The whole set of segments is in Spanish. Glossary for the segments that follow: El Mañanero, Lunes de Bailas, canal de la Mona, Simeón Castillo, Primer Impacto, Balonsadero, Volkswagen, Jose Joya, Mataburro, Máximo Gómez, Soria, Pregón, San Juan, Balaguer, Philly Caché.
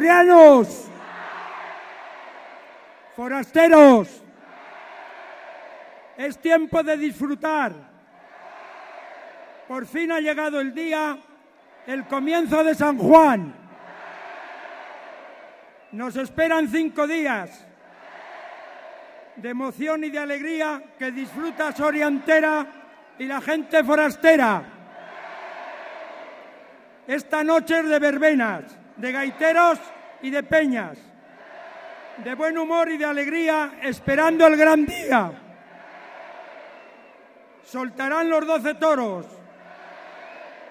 sorianos, forasteros, es tiempo de disfrutar. Por fin ha llegado el día, el comienzo de San Juan. Nos esperan 5 días de emoción y de alegría que disfruta Soria entera y la gente forastera. Esta noche es de verbenas, de gaiteros y de peñas, de buen humor y de alegría, esperando el gran día. Soltarán los 12 toros,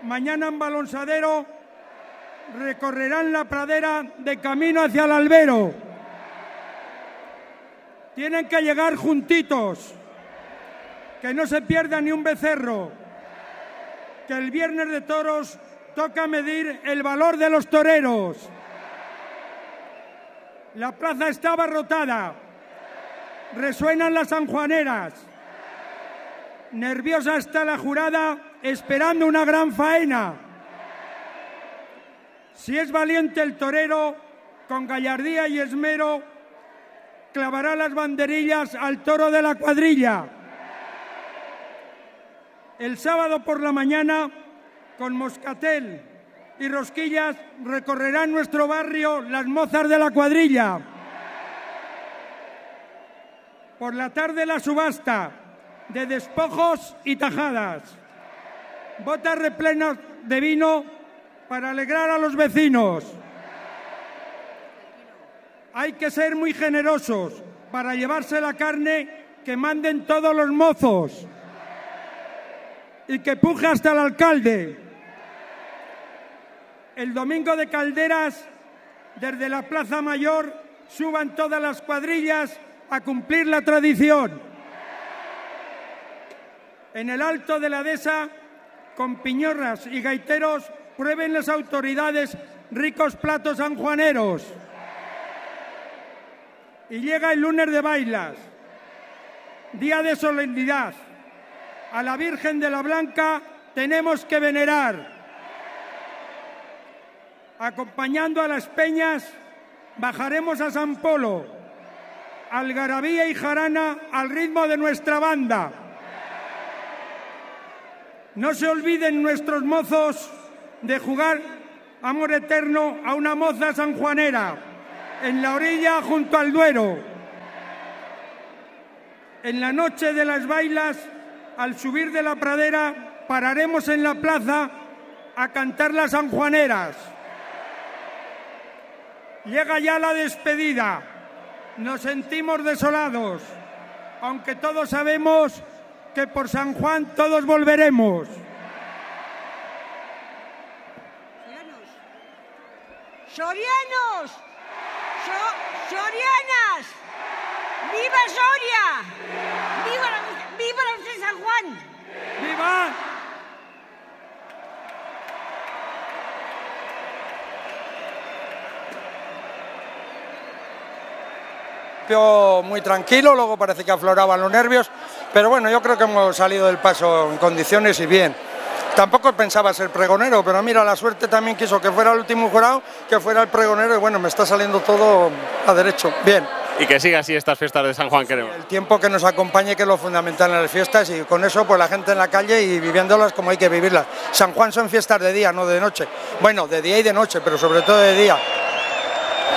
mañana en Balonsadero recorrerán la pradera de camino hacia el albero. Tienen que llegar juntitos, que no se pierda ni un becerro, que el viernes de toros toca medir el valor de los toreros. La plaza está abarrotada, resuenan las sanjuaneras, nerviosa está la jurada esperando una gran faena. Si es valiente el torero, con gallardía y esmero, clavará las banderillas al toro de la cuadrilla. El sábado por la mañana, con moscatel y rosquillas, recorrerán nuestro barrio las mozas de la cuadrilla. Por la tarde, la subasta de despojos y tajadas, botas replenas de vino para alegrar a los vecinos. Hay que ser muy generosos para llevarse la carne que manden todos los mozos y que puje hasta el alcalde. El domingo de Calderas, desde la Plaza Mayor, suban todas las cuadrillas a cumplir la tradición. En el Alto de la Dehesa, con piñorras y gaiteros, prueben las autoridades ricos platos sanjuaneros. Y llega el lunes de bailas, día de solemnidad. A la Virgen de la Blanca tenemos que venerar. Acompañando a las peñas, bajaremos a San Polo, algarabía y jarana al ritmo de nuestra banda. No se olviden nuestros mozos de jugar amor eterno a una moza sanjuanera, en la orilla junto al Duero. En la noche de las bailas, al subir de la pradera, pararemos en la plaza a cantar las sanjuaneras. Llega ya la despedida, nos sentimos desolados, aunque todos sabemos que por San Juan todos volveremos. ¡Sorianos! ¡Sorianas! ¡Viva Soria! ¡Viva la San Juan! ¡Viva! Muy tranquilo, luego parece que afloraban los nervios, pero bueno, yo creo que hemos salido del paso en condiciones y bien. Tampoco pensaba ser pregonero, pero mira, la suerte también quiso que fuera el último jurado, que fuera el pregonero, y bueno, me está saliendo todo a derecho, bien. Y que siga así estas fiestas de San Juan, queremos. El tiempo que nos acompañe, que es lo fundamental en las fiestas, y con eso pues la gente en la calle y viviéndolas como hay que vivirlas. San Juan son fiestas de día, no de noche. Bueno, de día y de noche, pero sobre todo de día.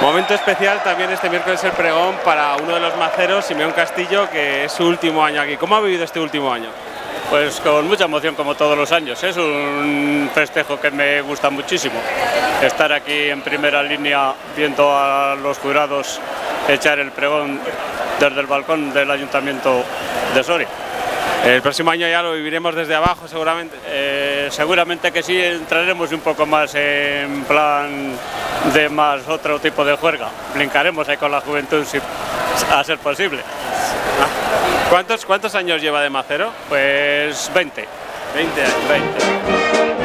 Momento especial también este miércoles el pregón para uno de los maceros, Simeón Castillo, que es su último año aquí. ¿Cómo ha vivido este último año? Pues con mucha emoción, como todos los años. Es un festejo que me gusta muchísimo. Estar aquí en primera línea viendo a los jurados echar el pregón desde el balcón del Ayuntamiento de Soria. El próximo año ya lo viviremos desde abajo, seguramente. Seguramente que sí, entraremos un poco más en plan de más otro tipo de juerga. Brincaremos ahí con la juventud, si a ser posible. ¿Cuántos años lleva de macero? Pues 20. 20 años. 20.